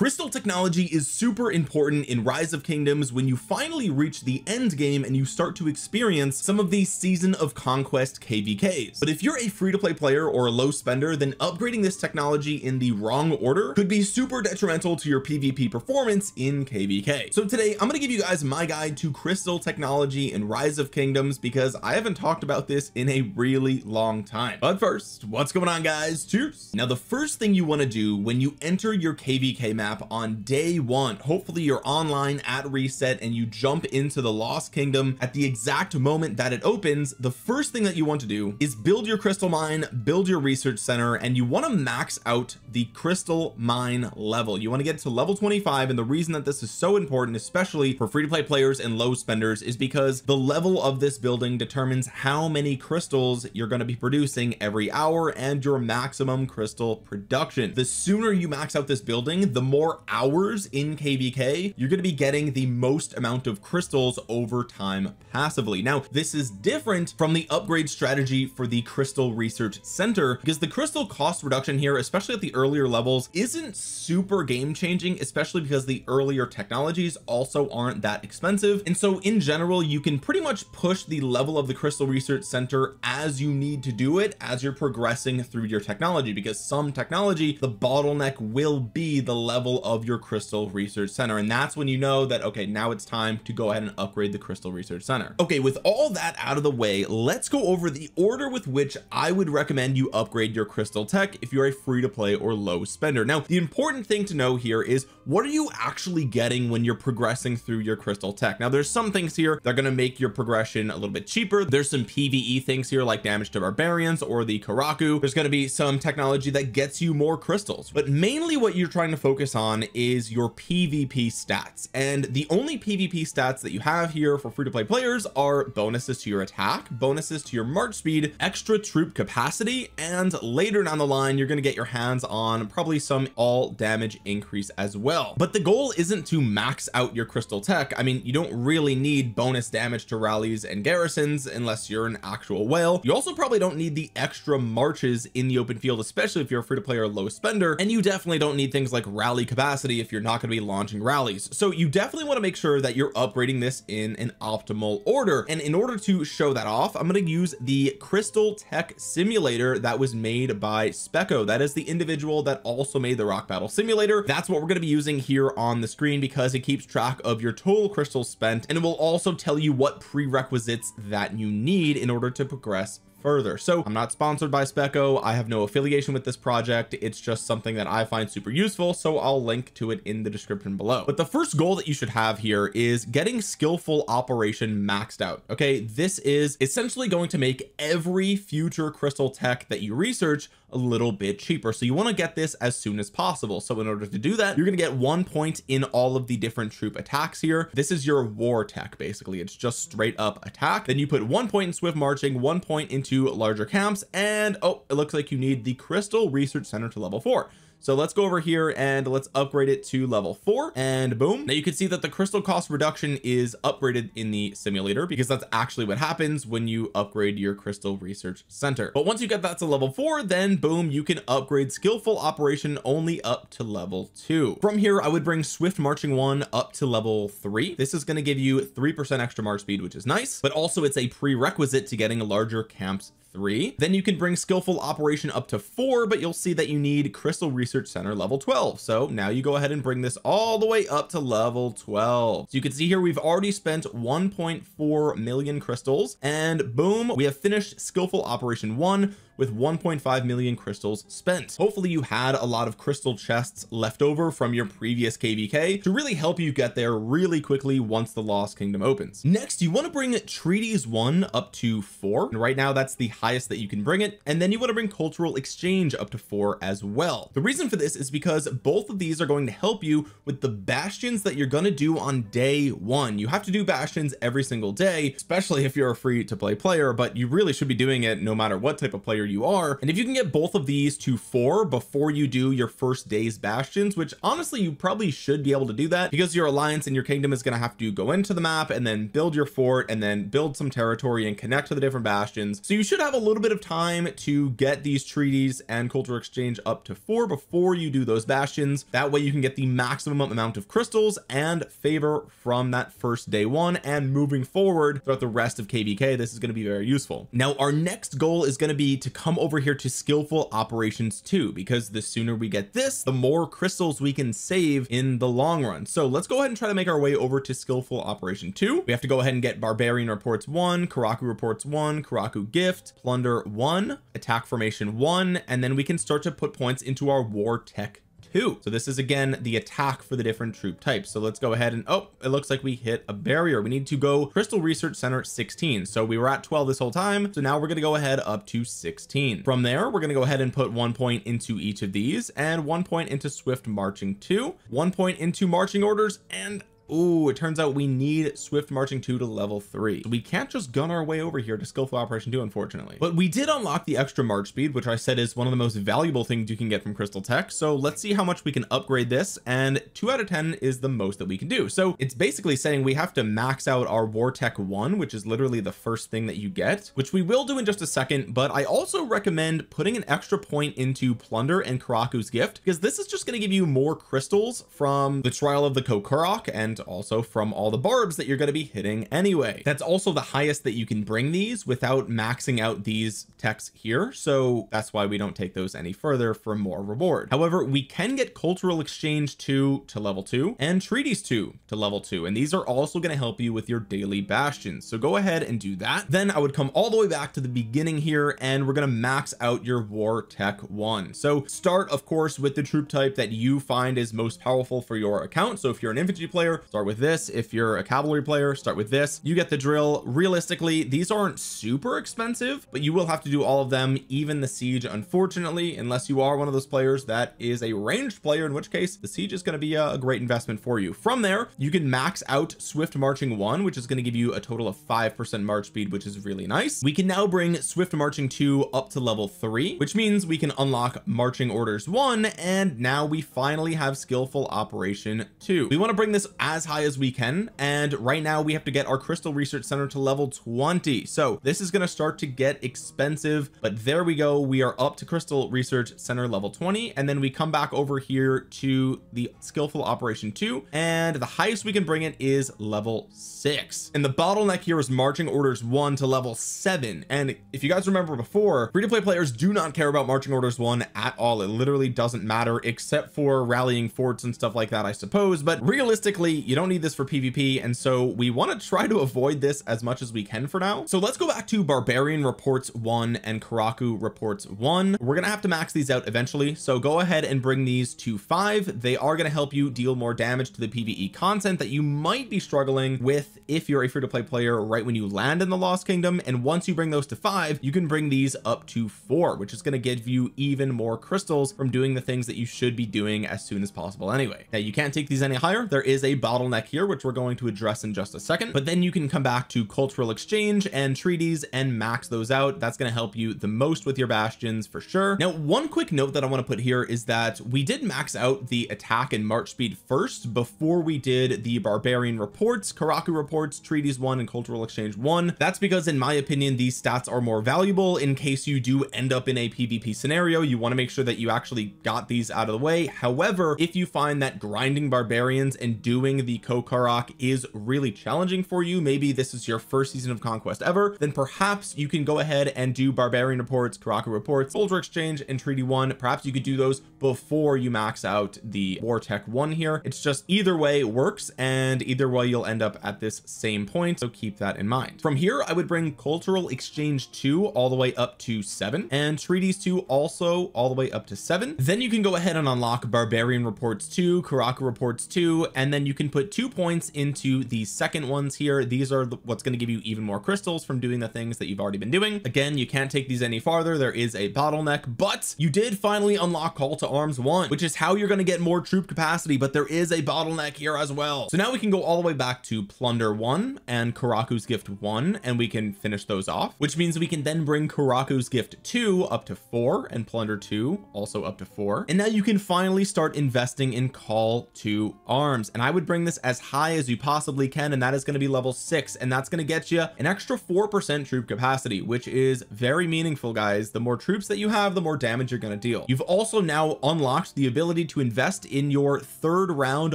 Crystal technology is super important in Rise of Kingdoms when you finally reach the end game and you start to experience some of these Season of Conquest KVKs. But if you're a free-to-play player or a low spender, then upgrading this technology in the wrong order could be super detrimental to your PvP performance in KVK. So today I'm going to give you guys my guide to crystal technology in Rise of Kingdoms, because I haven't talked about this in a really long time. But first, what's going on, guys? Cheers. Now, the first thing you want to do when you enter your KVK map on day one, hopefully you're online at reset and you jump into the Lost Kingdom at the exact moment that it opens. The first thing that you want to do is build your crystal mine, build your research center, and you want to max out the crystal mine level. You want to get to level 25. And the reason that this is so important, especially for free-to-play players and low spenders, is because the level of this building determines how many crystals you're going to be producing every hour and your maximum crystal production. The sooner you max out this building, the more hours in KVK you're going to be getting the most amount of crystals over time passively. Now, this is different from the upgrade strategy for the crystal research center, because the crystal cost reduction here, especially at the earlier levels, isn't super game changing, especially because the earlier technologies also aren't that expensive. And so in general, you can pretty much push the level of the crystal research center as you need to do it as you're progressing through your technology, because some technology, the bottleneck will be the level of your crystal research center. And that's when you know that, okay, now it's time to go ahead and upgrade the crystal research center. Okay, with all that out of the way, let's go over the order with which I would recommend you upgrade your crystal tech if you're a free-to-play or low spender. Now, the important thing to know here is, what are you actually getting when you're progressing through your crystal tech? Now, there's some things here that are going to make your progression a little bit cheaper. There's some PvE things here like damage to barbarians or the Koraku. There's going to be some technology that gets you more crystals, but mainly what you're trying to focus on is your PvP stats. And the only PvP stats that you have here for free-to-play players are bonuses to your attack, bonuses to your march speed, extra troop capacity, and later down the line, you're going to get your hands on probably some all damage increase as well. But the goal isn't to max out your crystal tech. I mean, you don't really need bonus damage to rallies and garrisons unless you're an actual whale. You also probably don't need the extra marches in the open field, especially if you're a free-to-play or low spender, and you definitely don't need things like rally capacity if you're not going to be launching rallies. So you definitely want to make sure that you're upgrading this in an optimal order. And in order to show that off, I'm going to use the Crystal Tech simulator that was made by Specko. That is the individual that also made the Rock Battle Simulator. That's what we're going to be using here on the screen, because it keeps track of your total crystals spent, and it will also tell you what prerequisites that you need in order to progress further. So I'm not sponsored by Specko. I have no affiliation with this project. It's just something that I find super useful, so I'll link to it in the description below. But the first goal that you should have here is getting skillful operation maxed out. Okay, this is essentially going to make every future crystal tech that you research a little bit cheaper. So you want to get this as soon as possible. So in order to do that, you're going to get 1 point in all of the different troop attacks here. This is your war tech. Basically, it's just straight up attack. Then you put 1 point in swift marching, 1 point into larger camps, and oh, it looks like you need the crystal research center to level 4. So let's go over here and let's upgrade it to level 4, and boom. Now you can see that the crystal cost reduction is upgraded in the simulator, because that's actually what happens when you upgrade your crystal research center. But once you get that to level 4, then boom, you can upgrade skillful operation only up to level 2. From here, I would bring swift marching 1 up to level 3. This is going to give you 3% extra march speed, which is nice, but also it's a prerequisite to getting larger camps 3. Then you can bring skillful operation up to 4, but you'll see that you need crystal research center level 12. So now you go ahead and bring this all the way up to level 12. So you can see here, we've already spent 1.4 million crystals, and boom, we have finished skillful operation 1 with 1.5 million crystals spent. Hopefully you had a lot of crystal chests left over from your previous KVK to really help you get there really quickly once the Lost Kingdom opens. Next, you want to bring Treaties 1 up to 4. And right now that's the highest that you can bring it. And then you want to bring Cultural Exchange up to 4 as well. The reason for this is because both of these are going to help you with the bastions that you're going to do on day one. You have to do bastions every single day, especially if you're a free to play player, but you really should be doing it no matter what type of player you are. And if you can get both of these to 4 before you do your first day's bastions, which honestly you probably should be able to do that, because your alliance and your kingdom is going to have to go into the map and then build your fort and then build some territory and connect to the different bastions. So you should have a little bit of time to get these treaties and culture exchange up to 4 before you do those bastions. That way you can get the maximum amount of crystals and favor from that first day one, and moving forward throughout the rest of KVK, this is going to be very useful. Now, our next goal is going to be to come over here to skillful operations 2, because the sooner we get this, the more crystals we can save in the long run. So let's go ahead and try to make our way over to skillful operation 2. We have to go ahead and get barbarian reports 1, Koraku reports 1, Koraku gift, plunder 1, attack formation 1, and then we can start to put points into our war tech 2. So this is again the attack for the different troop types. So let's go ahead and, oh, it looks like we hit a barrier. We need to go Crystal Research Center 16. So we were at 12 this whole time. So now we're going to go ahead up to 16. From there, we're going to go ahead and put 1 point into each of these, and 1 point into Swift Marching 2, 1 point into Marching Orders, and ooh, it turns out we need Swift Marching 2 to level 3. So we can't just gun our way over here to skillful operation 2, unfortunately, but we did unlock the extra march speed, which I said is one of the most valuable things you can get from Crystal Tech. So let's see how much we can upgrade this, and 2 out of 10 is the most that we can do. So it's basically saying we have to max out our War Tech 1, which is literally the first thing that you get, which we will do in just a second. But I also recommend putting an extra point into plunder and Koraku's gift, because this is just going to give you more crystals from the Trial of the Kokurok and also from all the barbs that you're going to be hitting anyway. That's also the highest that you can bring these without maxing out these techs here, so that's why we don't take those any further for more reward. However, we can get cultural exchange 2 to level 2 and treaties 2 to level 2, and these are also going to help you with your daily bastions. So go ahead and do that. Then I would come all the way back to the beginning here, and we're going to max out your War Tech 1. So start, of course, with the troop type that you find is most powerful for your account. So if you're an infantry player, start with this. If you're a cavalry player, start with this. You get the drill. Realistically, these aren't super expensive, but you will have to do all of them, even the siege, unfortunately, unless you are one of those players that is a ranged player, in which case the siege is going to be a great investment for you. From there, you can max out Swift Marching 1, which is going to give you a total of 5% march speed, which is really nice. We can now bring Swift Marching 2 up to level 3, which means we can unlock Marching Orders 1, and now we finally have skillful operation 2. We want to bring this as high as we can, and right now we have to get our Crystal Research Center to level 20. So this is going to start to get expensive, but there we go. We are up to Crystal Research Center level 20, and then we come back over here to the skillful operation 2, and the highest we can bring it is level 6. And the bottleneck here is Marching Orders 1 to level 7. And if you guys remember before, free-to-play players do not care about Marching Orders 1 at all. It literally doesn't matter, except for rallying forts and stuff like that, I suppose. But realistically, you don't need this for PvP, and so we want to try to avoid this as much as we can for now. So let's go back to Barbarian Reports 1 and Koraku Reports 1. We're going to have to max these out eventually, so go ahead and bring these to 5. They are going to help you deal more damage to the PvE content that you might be struggling with if you're a free-to-play player right when you land in the Lost Kingdom. And once you bring those to 5, you can bring these up to 4, which is going to give you even more crystals from doing the things that you should be doing as soon as possible anyway. Now, you can't take these any higher. There is a bottleneck here, which we're going to address in just a second, but then you can come back to cultural exchange and treaties and max those out. That's going to help you the most with your bastions for sure. Now, one quick note that I want to put here is that we did max out the attack and march speed first before we did the barbarian reports, Koraku reports, treaties 1, and cultural exchange 1. That's because, in my opinion, these stats are more valuable in case you do end up in a PvP scenario. You want to make sure that you actually got these out of the way. However, if you find that grinding barbarians and doing the Kokurok is really challenging for you, maybe this is your first Season of Conquest ever, then perhaps you can go ahead and do Barbarian Reports, Koraku Reports, Soldier Exchange, and Treaty 1. Perhaps you could do those before you max out the War Tech 1 here. It's just either way works, and either way you'll end up at this same point, so keep that in mind. From here, I would bring Cultural Exchange 2 all the way up to 7, and Treaties 2 also all the way up to 7. Then you can go ahead and unlock Barbarian Reports 2, Koraku Reports 2, and then you can can put 2 points into the second ones here. These are what's going to give you even more crystals from doing the things that you've already been doing. Again, you can't take these any farther. There is a bottleneck, but you did finally unlock Call to Arms 1, which is how you're going to get more troop capacity, but there is a bottleneck here as well. So now we can go all the way back to Plunder 1 and Koraku's Gift 1, and we can finish those off, which means we can then bring Koraku's Gift 2 up to 4 and Plunder 2 also up to 4. And now you can finally start investing in Call to Arms. And I would bring this as high as you possibly can, and that is going to be level 6, and that's going to get you an extra 4% troop capacity, which is very meaningful, guys. The more troops that you have, the more damage you're going to deal. You've also now unlocked the ability to invest in your third round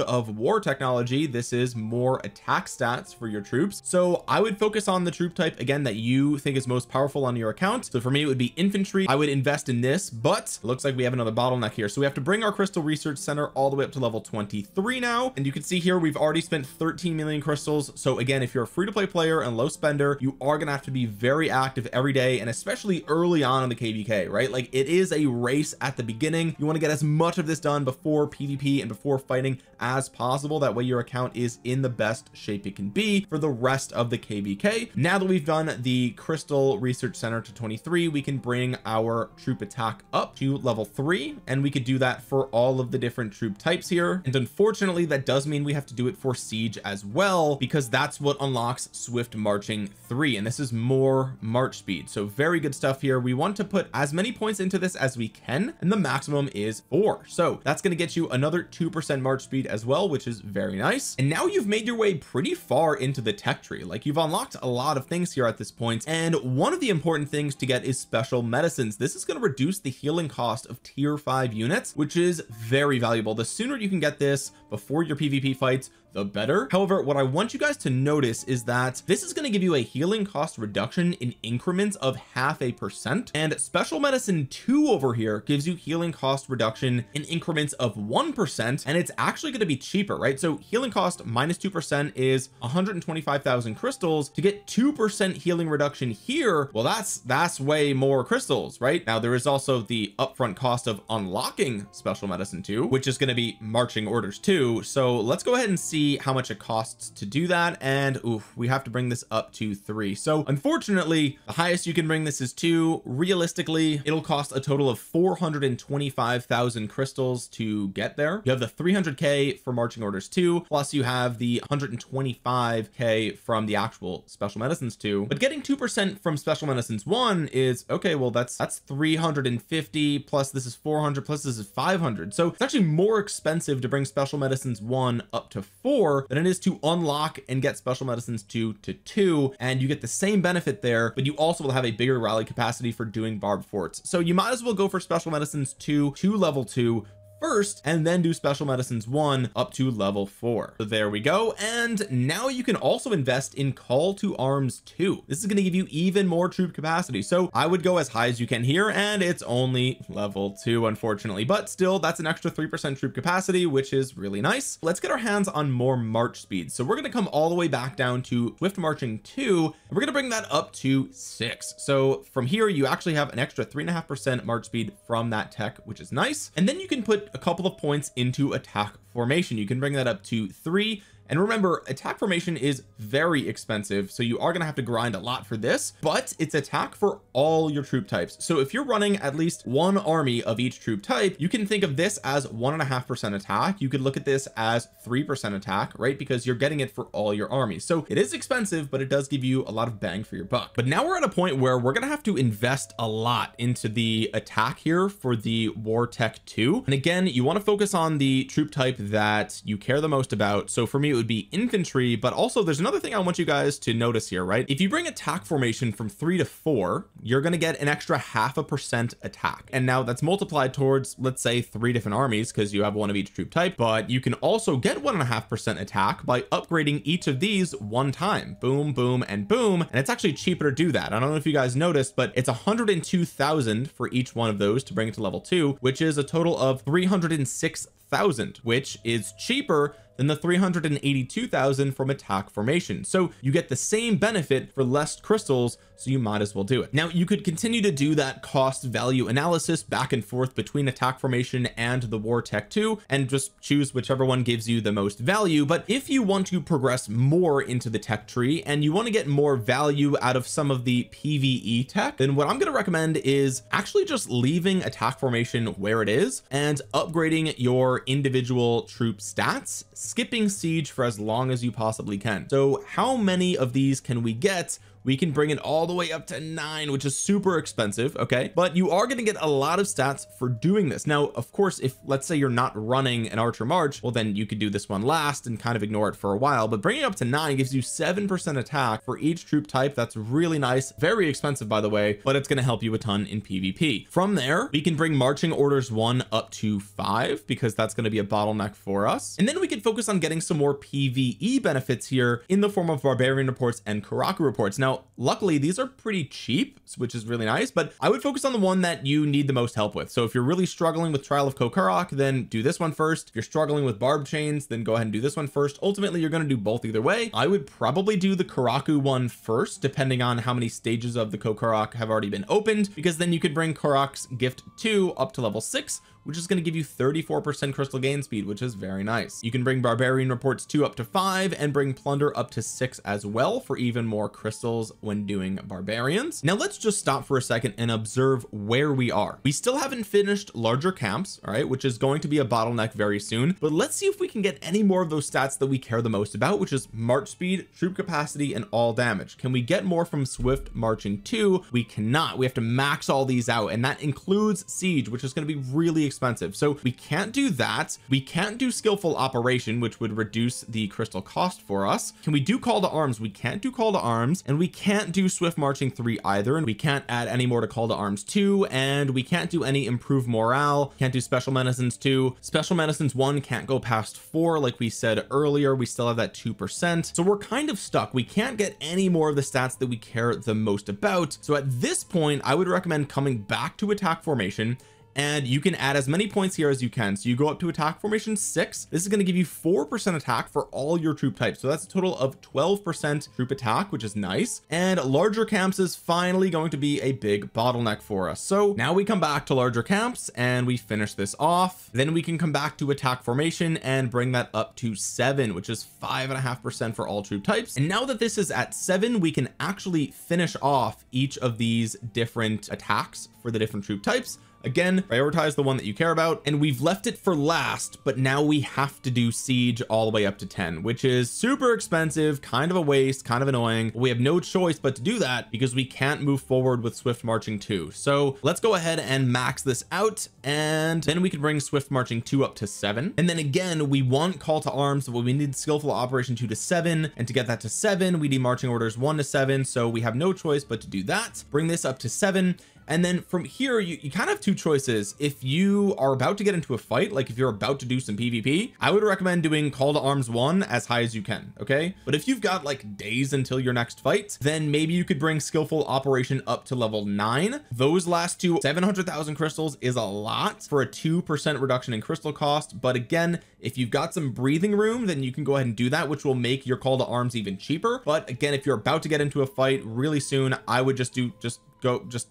of war technology. This is more attack stats for your troops, so I would focus on the troop type again that you think is most powerful on your account. So for me, it would be infantry. I would invest in this, but it looks like we have another bottleneck here, so we have to bring our Crystal Research Center all the way up to level 23 now. And you can see here we've already spent 13 million crystals. So again, if you're a free-to-play player and low spender, you are gonna have to be very active every day, and especially early on in the KVK, right? Like, it is a race at the beginning. You want to get as much of this done before PvP and before fighting as possible. That way your account is in the best shape it can be for the rest of the KVK. Now that we've done the Crystal Research Center to 23, we can bring our troop attack up to level 3, and we could do that for all of the different troop types here. And unfortunately, that does mean we have to do it for siege as well, because that's what unlocks Swift Marching 3, and this is more march speed. So very good stuff here. We want to put as many points into this as we can, and the maximum is 4. So that's going to get you another 2% march speed as well, which is very nice. And now you've made your way pretty far into the tech tree. Like, you've unlocked a lot of things here at this point. And one of the important things to get is special medicines. This is going to reduce the healing cost of tier 5 units, which is very valuable. The sooner you can get this before your PvP fights, the better. However, what I want you guys to notice is that this is going to give you a healing cost reduction in increments of 0.5%, and Special Medicine 2 over here gives you healing cost reduction in increments of 1%, and it's actually going to be cheaper, right? So healing cost minus 2% is 125,000 crystals. To get 2% healing reduction here, well, that's way more crystals, right? Now there is also the upfront cost of unlocking Special Medicine 2, which is going to be Marching Orders 2. So let's go ahead and see how much it costs to do that. And oof, we have to bring this up to 3. So unfortunately, the highest you can bring this is 2. Realistically, it'll cost a total of 425,000 crystals to get there. You have the 300k for Marching Orders 2, plus you have the 125k from the actual Special Medicines 2. But getting 2% from Special Medicines 1 is okay. Well, that's 350, plus this is 400, plus this is 500. So it's actually more expensive to bring Special Medicines 1 up to 4 than it is to unlock and get Special Medicines 2 to 2. And you get the same benefit there, but you also will have a bigger rally capacity for doing barbed forts. So you might as well go for Special Medicines 2 to level 2 first, and then do Special Medicines 1 up to level 4. So there we go. And now you can also invest in Call to Arms 2. This is going to give you even more troop capacity. So I would go as high as you can here, and it's only level 2, unfortunately, but still that's an extra 3% troop capacity, which is really nice. Let's get our hands on more march speed. So we're going to come all the way back down to Swift Marching 2, and we're going to bring that up to 6. So from here, you actually have an extra 3.5% march speed from that tech, which is nice. And then you can put a couple of points into attack formation. You can bring that up to 3. And remember, attack formation is very expensive, so you are going to have to grind a lot for this, but it's attack for all your troop types. So if you're running at least one army of each troop type, you can think of this as 1.5% attack. You could look at this as 3% attack, right? Because you're getting it for all your armies. So it is expensive, but it does give you a lot of bang for your buck. But now we're at a point where we're going to have to invest a lot into the attack here for the War Tech 2. And again, you want to focus on the troop type that you care the most about. So for me, would be infantry, but also there's another thing I want you guys to notice here, right? If you bring attack formation from 3 to 4, you're going to get an extra 0.5% attack. And now that's multiplied towards, let's say, 3 different armies, because you have one of each troop type, but you can also get 1.5% attack by upgrading each of these one time. Boom, boom, and boom. And it's actually cheaper to do that. I don't know if you guys noticed, but it's 102,000 for each one of those to bring it to level 2, which is a total of 306,000, which is cheaper. than the 382,000 from attack formation. So you get the same benefit for less crystals, so you might as well do it. Now you could continue to do that cost value analysis back and forth between attack formation and the war tech too, and just choose whichever one gives you the most value. But if you want to progress more into the tech tree and you want to get more value out of some of the PvE tech, then what I'm going to recommend is actually just leaving attack formation where it is and upgrading your individual troop stats, skipping siege for as long as you possibly can. So how many of these can we get? We can bring it all the way up to 9, which is super expensive. Okay. But you are going to get a lot of stats for doing this. Now, of course, if let's say you're not running an Archer March, well, then you could do this one last and kind of ignore it for a while, but bringing it up to 9 gives you 7% attack for each troop type. That's really nice. Very expensive, by the way, but it's going to help you a ton in PvP. From there, we can bring Marching Orders 1 up to 5, because that's going to be a bottleneck for us. And then we can focus on getting some more PvE benefits here in the form of Barbarian reports and Koraku reports. Now, luckily these are pretty cheap, which is really nice, but I would focus on the one that you need the most help with. So if you're really struggling with Trial of Kokurok, then do this one first. If you're struggling with Barb Chains, then go ahead and do this one first. Ultimately, you're going to do both either way. I would probably do the Koraku one first, depending on how many stages of the Kokurok have already been opened, because then you could bring Korok's Gift 2 up to level 6, which is going to give you 34% crystal gain speed, which is very nice. You can bring Barbarian Reports 2 up to 5 and bring Plunder up to 6 as well for even more crystals when doing Barbarians. Now let's just stop for a second and observe where we are. We still haven't finished larger camps, all right, which is going to be a bottleneck very soon, but let's see if we can get any more of those stats that we care the most about, which is march speed, troop capacity, and all damage. Can we get more from Swift Marching 2? We cannot. We have to max all these out, and that includes siege, which is going to be really expensive. So we can't do that. We can't do skillful operation, which would reduce the crystal cost for us. Can we do call to arms? We can't do call to arms, and we can't do Swift Marching 3 either. And we can't add any more to call to arms 2, and we can't do any improved morale. Can't do special medicines 2. Special medicines 1 can't go past 4. Like we said earlier, we still have that 2%. So we're kind of stuck. We can't get any more of the stats that we care the most about. So at this point, I would recommend coming back to attack formation, and you can add as many points here as you can. So you go up to attack formation 6. This is going to give you 4% attack for all your troop types. So that's a total of 12% troop attack, which is nice. And larger camps is finally going to be a big bottleneck for us. So now we come back to larger camps and we finish this off. Then we can come back to attack formation and bring that up to 7, which is 5.5% for all troop types. And now that this is at 7, we can actually finish off each of these different attacks for the different troop types. Again, prioritize the one that you care about, and we've left it for last, but now we have to do siege all the way up to 10, which is super expensive, kind of a waste, kind of annoying. We have no choice but to do that because we can't move forward with Swift Marching 2. So let's go ahead and max this out, and then we can bring Swift Marching 2 up to 7. And then again, we want call to arms, but we need skillful operation 2 to 7, and to get that to 7, we need marching orders 1 to 7. So we have no choice but to do that. Bring this up to 7. And then from here, you kind of have two choices. If you are about to get into a fight, like if you're about to do some PvP, I would recommend doing call to arms 1 as high as you can. Okay. But if you've got like days until your next fight, then maybe you could bring skillful operation up to level 9. Those last two, 700,000 crystals is a lot for a 2% reduction in crystal cost. But again, if you've got some breathing room, then you can go ahead and do that, which will make your call to arms even cheaper. But again, if you're about to get into a fight really soon, I would just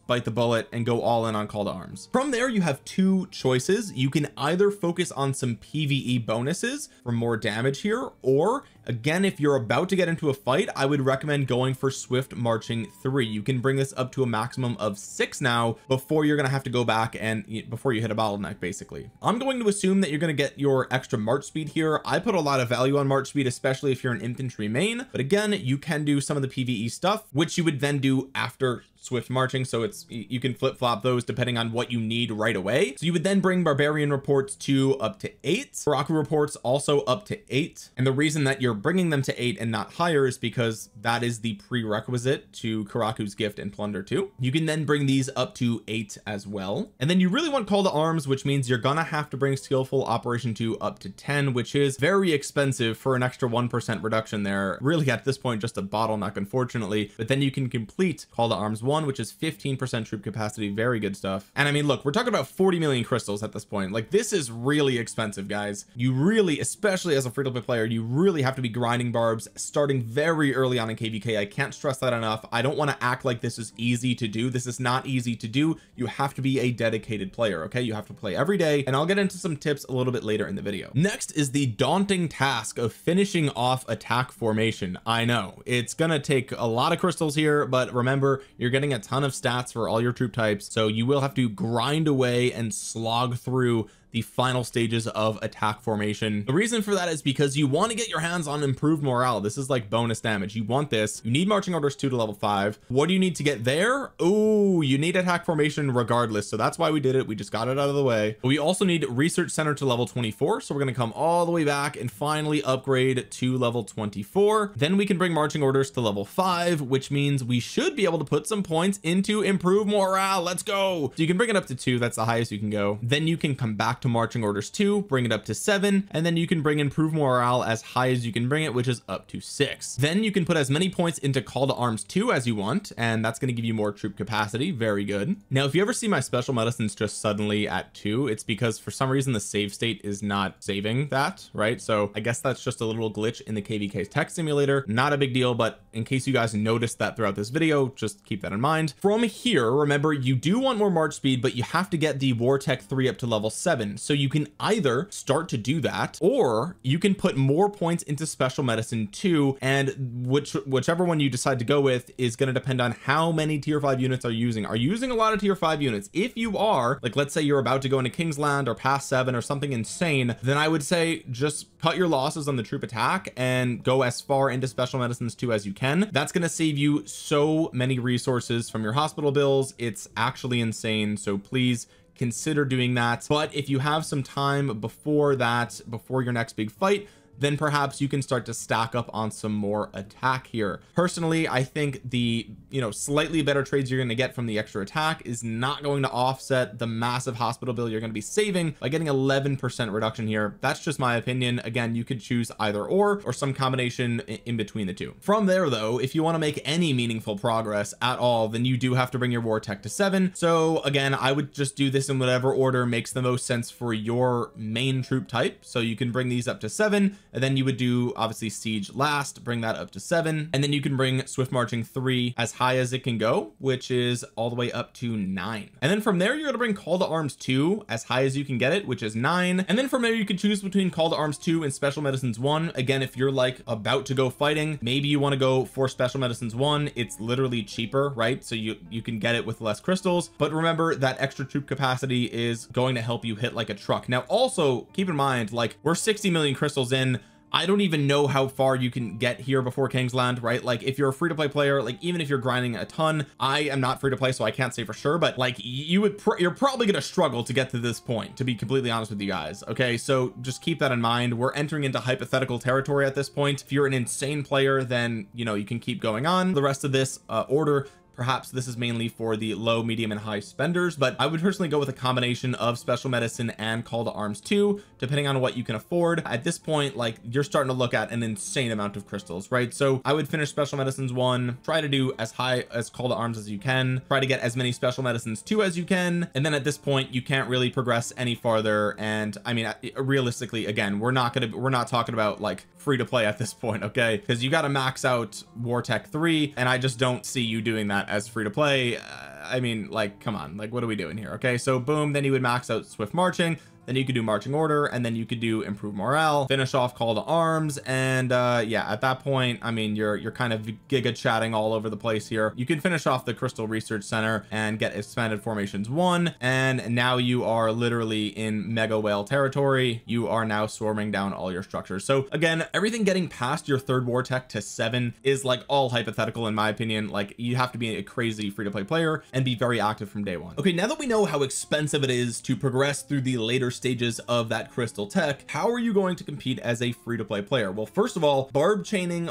bite the bullet and go all in on call to arms. From there, you have two choices. You can either focus on some PvE bonuses for more damage here, or again, if you're about to get into a fight, I would recommend going for Swift Marching 3. You can bring this up to a maximum of 6 now before you're going to have to go back and before you hit a bottleneck. Basically, I'm going to assume that you're going to get your extra march speed here. I put a lot of value on march speed, especially if you're an infantry main, but again, you can do some of the PvE stuff, which you would then do after Swift Marching. So it's, you can flip flop those depending on what you need right away. So you would then bring Barbarian Reports 2 up to 8, Koraku Reports also up to 8. And the reason that you're bringing them to 8 and not higher is because that is the prerequisite to Koraku's Gift and Plunder 2. You can then bring these up to 8 as well. And then you really want call to arms, which means you're going to have to bring skillful operation 2 up to 10, which is very expensive for an extra 1% reduction there. Really at this point, just a bottleneck, unfortunately, but then you can complete call to arms 1, which is is 15% troop capacity. Very good stuff. And I mean, look, we're talking about 40 million crystals at this point. Like, this is really expensive, guys. You really, especially as a free-to-play player, you really have to be grinding barbs starting very early on in KVK. I can't stress that enough. I don't want to act like this is easy to do. This is not easy to do. You have to be a dedicated player. Okay. You have to play every day, and I'll get into some tips a little bit later in the video. Next is the daunting task of finishing off attack formation. I know it's going to take a lot of crystals here, but remember, you're getting a ton of stats for all your troop types. So you will have to grind away and slog through the final stages of attack formation. The reason for that is because you want to get your hands on improved morale. This is like bonus damage. You want this. You need marching orders 2 to level 5. What do you need to get there? Oh, you need attack formation regardless. So that's why we did it. We just got it out of the way. But we also need research center to level 24. So we're going to come all the way back and finally upgrade to level 24. Then we can bring marching orders to level 5, which means we should be able to put some points into improved morale. Let's go. So you can bring it up to 2. That's the highest you can go. Then you can come back to marching orders 2, bring it up to 7, and then you can bring improve morale as high as you can bring it, which is up to 6. Then you can put as many points into call to arms 2 as you want, and that's going to give you more troop capacity. Very good. Now, if you ever see my special medicines just suddenly at 2, it's because for some reason the save state is not saving that, right? So I guess that's just a little glitch in the KVK tech simulator. Not a big deal, but in case you guys noticed that throughout this video, just keep that in mind. From here, remember, you do want more march speed, but you have to get the War Tech 3 up to level 7. So you can either start to do that, or you can put more points into special medicine 2, and whichever one you decide to go with is going to depend on how many tier 5 units are using. Are you using a lot of tier 5 units? If you are, like, let's say you're about to go into Kingsland or past 7 or something insane, then I would say just cut your losses on the troop attack and go as far into special medicines 2 as you can. That's going to save you so many resources from your hospital bills. It's actually insane. So please consider doing that. But if you have some time before that, before your next big fight, then perhaps you can start to stack up on some more attack here. Personally, I think the, you know, slightly better trades you're going to get from the extra attack is not going to offset the massive hospital bill you're going to be saving by getting 11% reduction here. That's just my opinion. Again, you could choose either or some combination in between the two. From there though, if you want to make any meaningful progress at all, then you do have to bring your war tech to 7. So again, I would just do this in whatever order makes the most sense for your main troop type. So you can bring these up to 7. And then you would do obviously siege last, bring that up to 7, and then you can bring swift marching 3 as high as it can go, which is all the way up to 9. And then from there, you're going to bring call to arms 2 as high as you can get it, which is 9. And then from there, you could choose between call to arms 2 and special medicines 1. Again, if you're like about to go fighting, maybe you want to go for special medicines 1. It's literally cheaper, right? So you can get it with less crystals, but remember that extra troop capacity is going to help you hit like a truck. Now, also keep in mind, like, we're 60 million crystals in. I don't even know how far you can get here before Kingsland, right? Like, if you're a free-to-play player, like, even if you're grinding a ton, I am not free-to-play, so I can't say for sure, but like, you're probably going to struggle to get to this point, to be completely honest with you guys. Okay. So just keep that in mind. We're entering into hypothetical territory at this point. If you're an insane player, then, you know, you can keep going on the rest of this order. Perhaps this is mainly for the low, medium, and high spenders, but I would personally go with a combination of special medicine and call to arms 2, depending on what you can afford. At this point, like, you're starting to look at an insane amount of crystals, right? So I would finish special medicines 1, try to do as high as call to arms as you can, try to get as many special medicines 2 as you can. And then at this point, you can't really progress any farther. And I mean, realistically, again, we're not talking about like free to play at this point. Okay. Cause you got to max out War Tech 3. And I just don't see you doing that as free to play. I mean, like, come on, like, what are we doing here? Okay. So boom, then you would max out swift marching. Then you could do marching order, and then you could do improve morale, finish off call to arms. And yeah, at that point, I mean, you're kind of giga chatting all over the place here. You can finish off the crystal research center and get expanded formations 1. And now you are literally in mega whale territory. You are now swarming down all your structures. So again, everything getting past your third war tech to 7 is like all hypothetical in my opinion. Like, you have to be a crazy free to play player and be very active from day 1. Okay. Now that we know how expensive it is to progress through the later stages of that Crystal Tech, how are you going to compete as a free-to-play player? Well, first of all, barb chaining,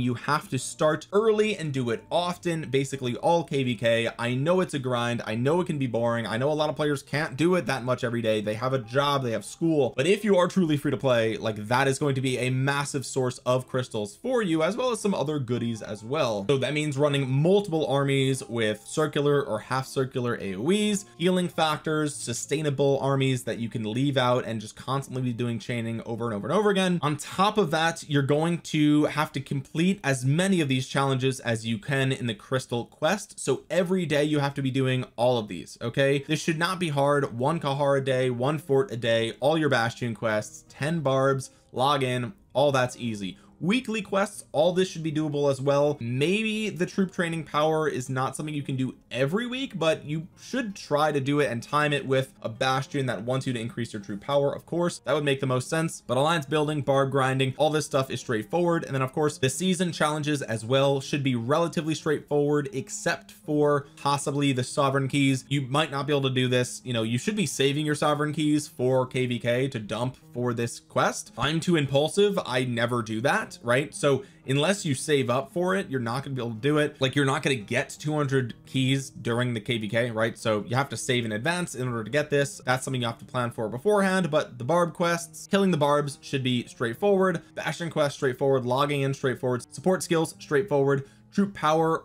you have to start early and do it often, basically all KVK. I know it's a grind, I know it can be boring, I know a lot of players can't do it that much every day, they have a job, they have school, but if you are truly free to play, like, that is going to be a massive source of crystals for you, as well as some other goodies as well. So that means running multiple armies with circular or half circular AoEs, healing factors, sustainable armies that you can leave out, and just constantly be doing chaining over and over and over again. On top of that, you're going to have to complete as many of these challenges as you can in the crystal quest. So every day you have to be doing all of these. Okay, this should not be hard. 1 Kahar a day, 1 fort a day, all your bastion quests, 10 barbs, log in, all that's easy. Weekly quests, all this should be doable as well. Maybe the troop training power is not something you can do every week, but you should try to do it and time it with a bastion that wants you to increase your troop power. Of course, that would make the most sense. But alliance building, barb grinding, all this stuff is straightforward. And then of course the season challenges as well should be relatively straightforward, except for possibly the sovereign keys. You might not be able to do this, you know, you should be saving your sovereign keys for KVK to dump for this quest. I'm too impulsive, I never do that, right? So unless you save up for it, you're not gonna be able to do it. Like, you're not gonna get 200 keys during the KVK, right? So you have to save in advance in order to get this. That's something you have to plan for beforehand. But the barb quests, killing the barbs, should be straightforward. Bastion quest, straightforward. Logging in, straightforward. Support skills, straightforward. Troop power,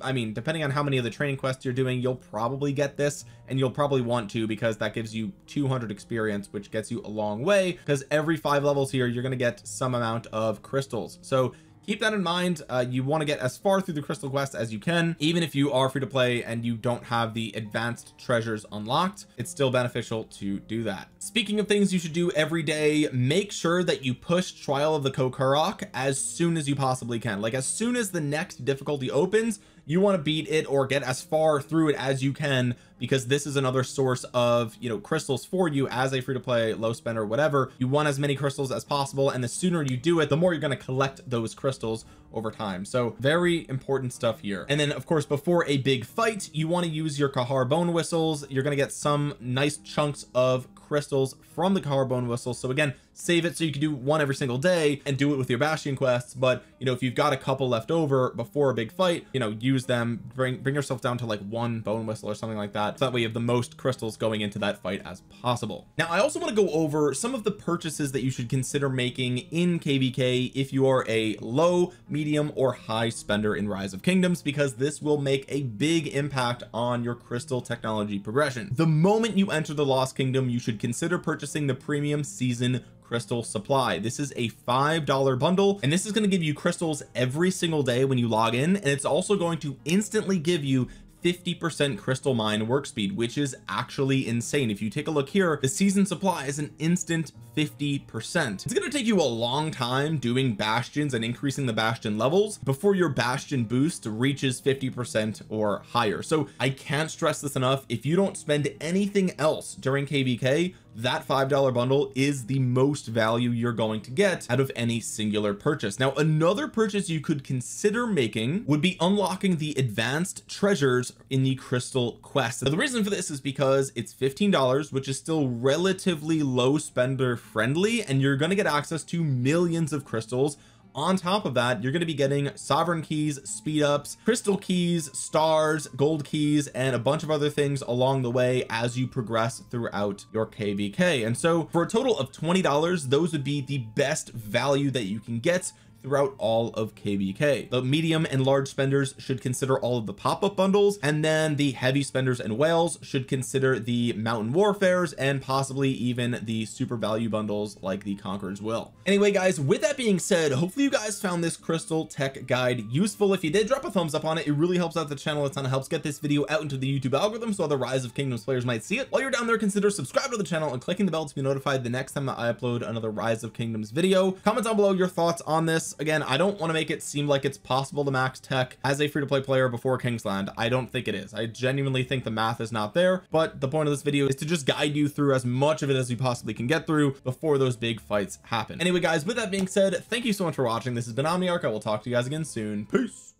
I mean, depending on how many of the training quests you're doing, you'll probably get this, and you'll probably want to, because that gives you 200 experience, which gets you a long way, because every 5 levels here you're going to get some amount of crystals. So keep that in mind. You want to get as far through the crystal quest as you can. Even if you are free to play and you don't have the advanced treasures unlocked, it's still beneficial to do that. Speaking of things you should do every day, make sure that you push Trial of the Kokurok as soon as you possibly can. Like, as soon as the next difficulty opens, you want to beat it or get as far through it as you can, because this is another source of, you know, crystals for you as a free-to-play low spender, whatever. You want as many crystals as possible, and the sooner you do it, the more you're going to collect those crystals over time. So very important stuff here. And then of course, before a big fight, you want to use your Kahar bone whistles. You're going to get some nice chunks of crystals from the Kahar bone whistles. So again, save it so you can do one every single day and do it with your bastion quests. But, you know, if you've got a couple left over before a big fight, you know, use them, bring yourself down to like 1 bone whistle or something like that, so that way you have the most crystals going into that fight as possible. Now, I also want to go over some of the purchases that you should consider making in KVK if you are a low, medium, or high spender in Rise of Kingdoms, because this will make a big impact on your crystal technology progression. The moment you enter the Lost Kingdom, you should consider purchasing the premium season crystal supply. This is a $5 bundle, and this is going to give you crystals every single day when you log in, and it's also going to instantly give you 50% crystal mine work speed, which is actually insane. If you take a look here, the season supply is an instant 50%. It's going to take you a long time doing bastions and increasing the bastion levels before your bastion boost reaches 50% or higher. So I can't stress this enough. If you don't spend anything else during KVK, that $5 bundle is the most value you're going to get out of any singular purchase. Now, another purchase you could consider making would be unlocking the advanced treasures in the crystal quest. Now, the reason for this is because it's $15, which is still relatively low spender friendly, and you're going to get access to millions of crystals. On top of that, you're going to be getting sovereign keys, speed ups, crystal keys, stars, gold keys, and a bunch of other things along the way as you progress throughout your KVK. And so for a total of $20, those would be the best value that you can get throughout all of KVK. The medium and large spenders should consider all of the pop-up bundles, and then the heavy spenders and whales should consider the mountain warfares and possibly even the super value bundles like the Conqueror's Will. Anyway, guys, with that being said, hopefully you guys found this crystal tech guide useful. If you did, drop a thumbs up on it. It really helps out the channel a ton. It helps get this video out into the YouTube algorithm so other Rise of Kingdoms players might see it. While you're down there, consider subscribing to the channel and clicking the bell to be notified the next time that I upload another Rise of Kingdoms video. Comment down below your thoughts on this. Again, I don't want to make it seem like it's possible to max tech as a free-to-play player before Kingsland. I don't think it is. I genuinely think the math is not there, but the point of this video is to just guide you through as much of it as you possibly can get through before those big fights happen. Anyway, guys, with that being said, thank you so much for watching. This has been Omniarch. I will talk to you guys again soon. Peace.